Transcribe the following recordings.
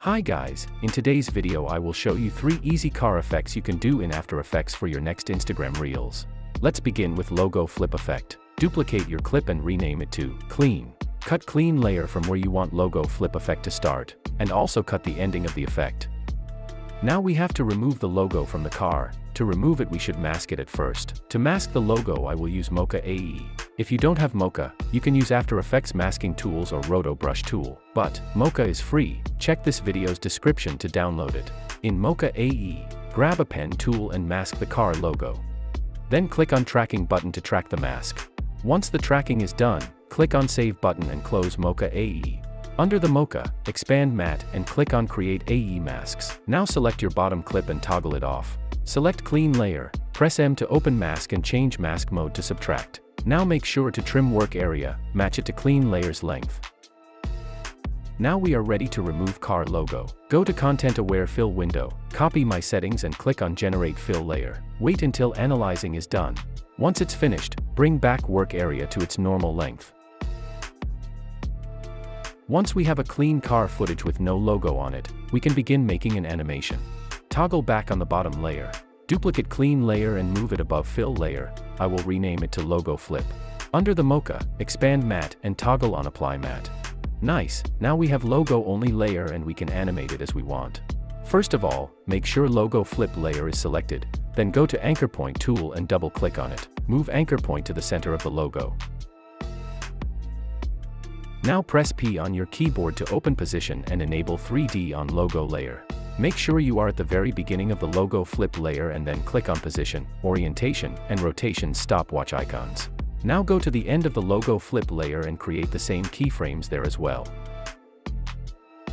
Hi guys, in today's video I will show you 3 easy car effects you can do in After Effects for your next Instagram Reels. Let's begin with logo flip effect. Duplicate your clip and rename it to clean. Cut clean layer from where you want logo flip effect to start, and also cut the ending of the effect. Now we have to remove the logo from the car. To remove it we should mask it at first. To mask the logo I will use Mocha AE. If you don't have Mocha, you can use After Effects masking tools or Roto brush tool. But Mocha is free, check this video's description to download it. In Mocha AE, grab a pen tool and mask the car logo. Then click on tracking button to track the mask. Once the tracking is done, click on save button and close Mocha AE. Under the Mocha, expand matte and click on create AE masks. Now select your bottom clip and toggle it off. Select clean layer, press M to open mask and change mask mode to subtract. Now make sure to trim work area, match it to clean layer's length. Now we are ready to remove car logo. Go to Content Aware Fill window, copy my settings and click on generate fill layer. Wait until analyzing is done. Once it's finished, bring back work area to its normal length. Once we have a clean car footage with no logo on it, we can begin making an animation. Toggle back on the bottom layer. Duplicate clean layer and move it above fill layer. I will rename it to logo flip. Under the Mocha, expand matte and toggle on apply matte. Nice, now we have logo only layer and we can animate it as we want. First of all, make sure logo flip layer is selected, then go to anchor point tool and double click on it. Move anchor point to the center of the logo. Now press P on your keyboard to open position and enable 3D on logo layer. Make sure you are at the very beginning of the logo flip layer and then click on position, orientation, and rotation stopwatch icons. Now go to the end of the logo flip layer and create the same keyframes there as well.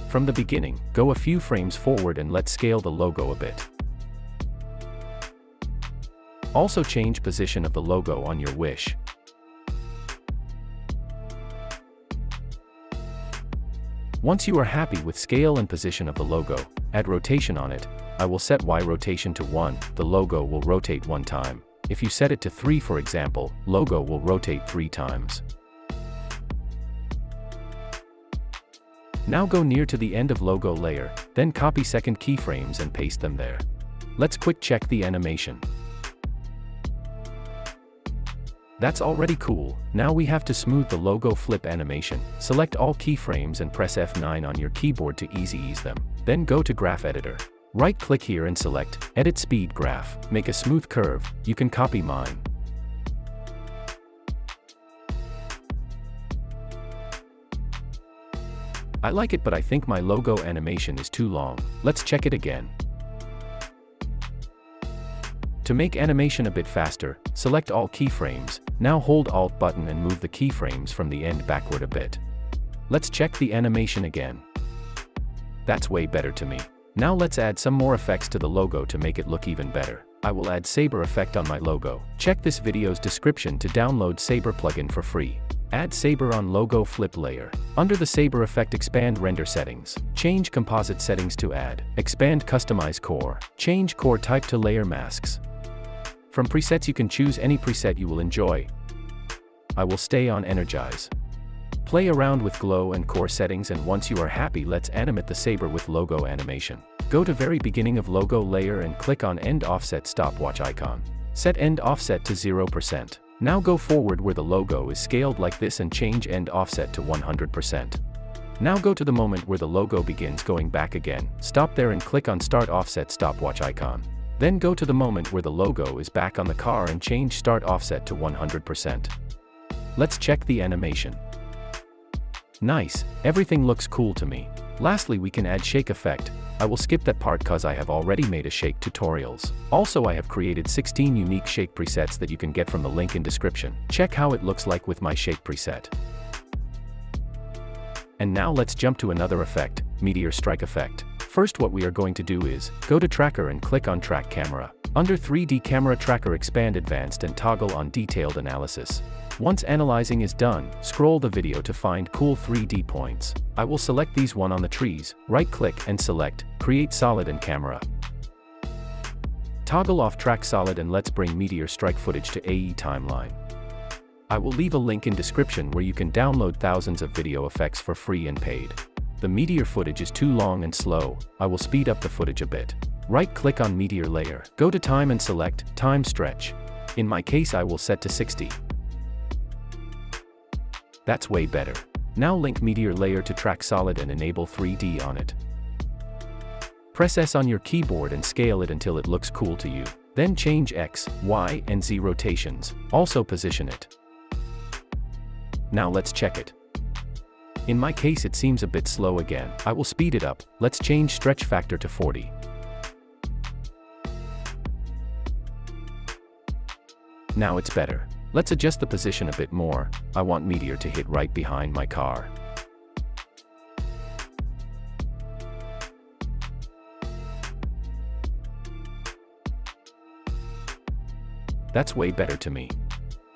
From the beginning, go a few frames forward and let's scale the logo a bit. Also change position of the logo on your wish. Once you are happy with scale and position of the logo, add rotation on it. I will set Y rotation to 1, the logo will rotate 1 time. If you set it to 3 for example, logo will rotate 3 times. Now go near to the end of logo layer, then copy second keyframes and paste them there. Let's quick check the animation. That's already cool, now we have to smooth the logo flip animation. Select all keyframes and press F9 on your keyboard to easy ease them. Then go to graph editor. Right click here and select edit speed graph. Make a smooth curve, you can copy mine. I like it but I think my logo animation is too long, let's check it again. To make animation a bit faster, select all keyframes, now hold Alt button and move the keyframes from the end backward a bit. Let's check the animation again. That's way better to me. Now let's add some more effects to the logo to make it look even better. I will add Saber effect on my logo. Check this video's description to download Saber plugin for free. Add Saber on logo flip layer. Under the Saber effect expand render settings. Change composite settings to add. Expand customize core. Change core type to layer masks. From presets you can choose any preset you will enjoy. I will stay on Energize. Play around with glow and core settings and once you are happy let's animate the Saber with logo animation. Go to very beginning of logo layer and click on end offset stopwatch icon. Set end offset to 0%. Now go forward where the logo is scaled like this and change end offset to 100%. Now go to the moment where the logo begins going back again. Stop there and click on start offset stopwatch icon. Then go to the moment where the logo is back on the car and change start offset to 100%. Let's check the animation. Nice, everything looks cool to me. Lastly we can add shake effect. I will skip that part cause I have already made a shake tutorials. Also I have created 16 unique shake presets that you can get from the link in description. Check how it looks like with my shake preset. And now let's jump to another effect, meteor strike effect. First what we are going to do is, go to tracker and click on track camera. Under 3D camera tracker expand advanced and toggle on detailed analysis. Once analyzing is done, scroll the video to find cool 3D points. I will select these one on the trees, right click and select, create solid and camera. Toggle off track solid and let's bring meteor strike footage to AE timeline. I will leave a link in description where you can download thousands of video effects for free and paid. The meteor footage is too long and slow, I will speed up the footage a bit. Right-click on meteor layer, go to time and select time stretch. In my case I will set to 60. That's way better. Now link meteor layer to track solid and enable 3D on it. Press S on your keyboard and scale it until it looks cool to you. Then change X, Y, and Z rotations. Also position it. Now let's check it. In my case it seems a bit slow again. I will speed it up. Let's change stretch factor to 40. Now it's better. Let's adjust the position a bit more. I want meteor to hit right behind my car. That's way better to me.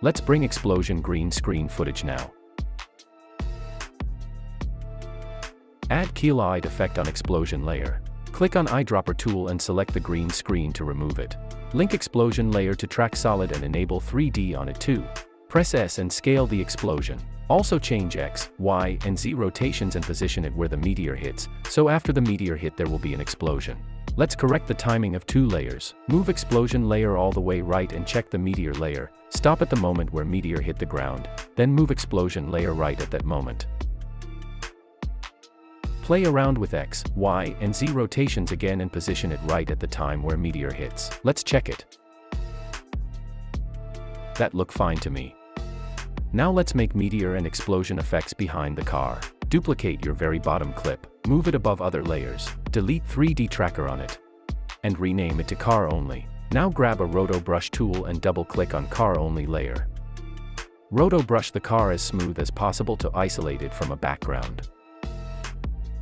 Let's bring explosion green screen footage now. Add keel eye effect on explosion layer. Click on eyedropper tool and select the green screen to remove it. Link explosion layer to track solid and enable 3D on it too. Press S and scale the explosion. Also change X, Y, and Z rotations and position it where the meteor hits, so after the meteor hit there will be an explosion. Let's correct the timing of two layers. Move explosion layer all the way right and check the meteor layer. Stop at the moment where meteor hit the ground. Then move explosion layer right at that moment. Play around with X, Y, and Z rotations again and position it right at the time where meteor hits. Let's check it. That looked fine to me. Now let's make meteor and explosion effects behind the car. Duplicate your very bottom clip. Move it above other layers, delete 3D tracker on it, and rename it to car only. Now grab a roto brush tool and double click on car only layer. Roto brush the car as smooth as possible to isolate it from a background.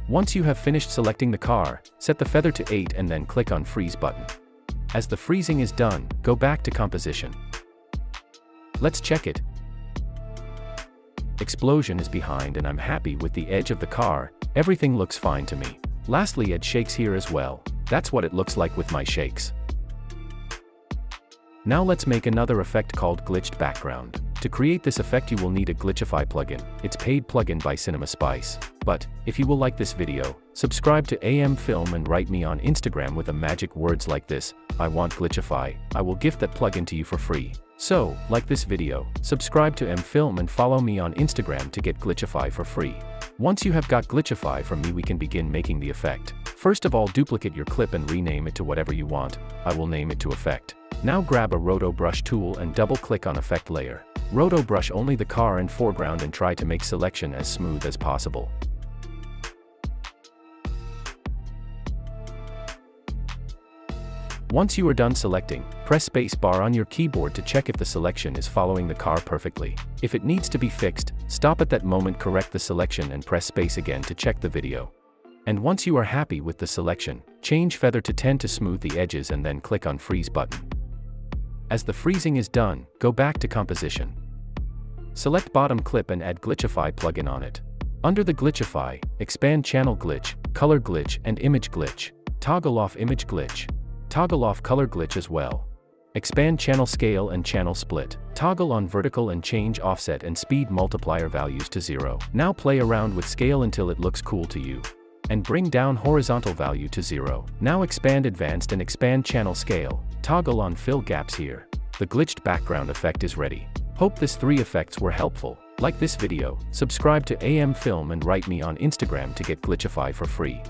Once you have finished selecting the car, set the feather to 8 and then click on freeze button. As the freezing is done, go back to composition. Let's check it. Explosion is behind and I'm happy with the edge of the car. Everything looks fine to me. Lastly, add shakes here as well. That's what it looks like with my shakes. Now let's make another effect called glitched background. To create this effect you will need a Glitchify plugin. It's paid plugin by Cinema Spice. But, if you will like this video, subscribe to AM Film and write me on Instagram with a magic words like this, I want Glitchify, I will gift that plugin to you for free. So, like this video, subscribe to AM Film and follow me on Instagram to get Glitchify for free. Once you have got Glitchify from me we can begin making the effect. First of all duplicate your clip and rename it to whatever you want, I will name it to effect. Now grab a roto brush tool and double click on effect layer. Roto brush only the car and foreground and try to make selection as smooth as possible. Once you are done selecting, press spacebar on your keyboard to check if the selection is following the car perfectly. If it needs to be fixed, stop at that moment, correct the selection and press space again to check the video. And once you are happy with the selection, change feather to 10 to smooth the edges and then click on freeze button. As the freezing is done, go back to composition. Select bottom clip and add Glitchify plugin on it. Under the Glitchify, expand channel glitch, color glitch and image glitch. Toggle off image glitch. Toggle off color glitch as well. Expand channel scale and channel split. Toggle on vertical and change offset and speed multiplier values to 0. Now play around with scale until it looks cool to you. And bring down horizontal value to 0. Now expand advanced and expand channel scale. Toggle on fill gaps here. The glitched background effect is ready. Hope these three effects were helpful. Like this video, subscribe to AM Film and write me on Instagram to get Glitchify for free.